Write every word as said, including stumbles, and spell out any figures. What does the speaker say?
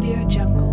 Audio Jungle.